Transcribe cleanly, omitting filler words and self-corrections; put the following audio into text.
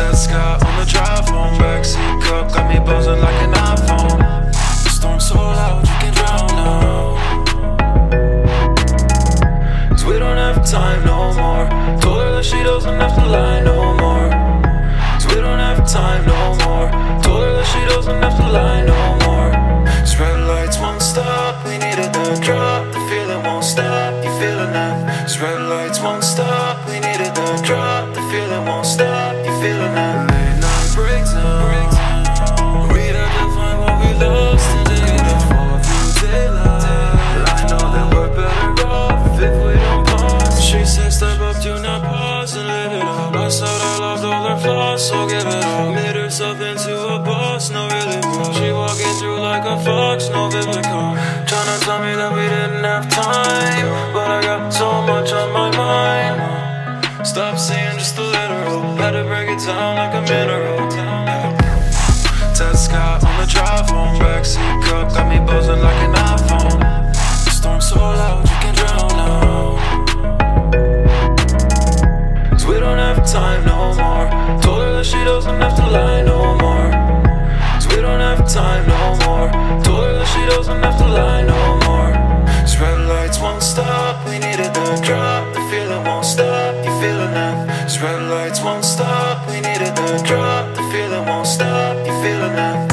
sunset sky on the drive home. Backseat cup got me buzzing like an iPhone. The storm's so loud you can drown now, cause we don't have time no more. Told her that she doesn't have to lie no more, cause we don't have time no more. Told her that she doesn't have to lie no more. These red lights won't stop, we needed that drop. The feeling won't stop, you feeling that. These red lights won't stop, we needed that drop. The feeling won't stop, you feeling that. Late night breaks down, we don't define what we lost today. We don't fall through daylight, I know that we're better off if we don't pause. She said step up, do not pause and let it all. Lost out, I loved all her flaws, so give it all. Made herself into a boss, no really boss. She walking through like a fox, no Vivica. Tryna tell me that we didn't have time, but I got so much on my mind. Stop saying just the literal, let it break it down like a mineral. Text got on the drive home, backseat cup got me buzzing like an iPhone. The storm's so loud you can drown now, cause we don't have time no more. Told her that she doesn't have to lie no more, cause we don't have time no more. Told her that she doesn't have to lie no more. These red lights won't stop, we needed that drop. The feeling won't stop, you feeling that. These red lights won't stop, we needed that drop. The feeling won't stop, you feeling that.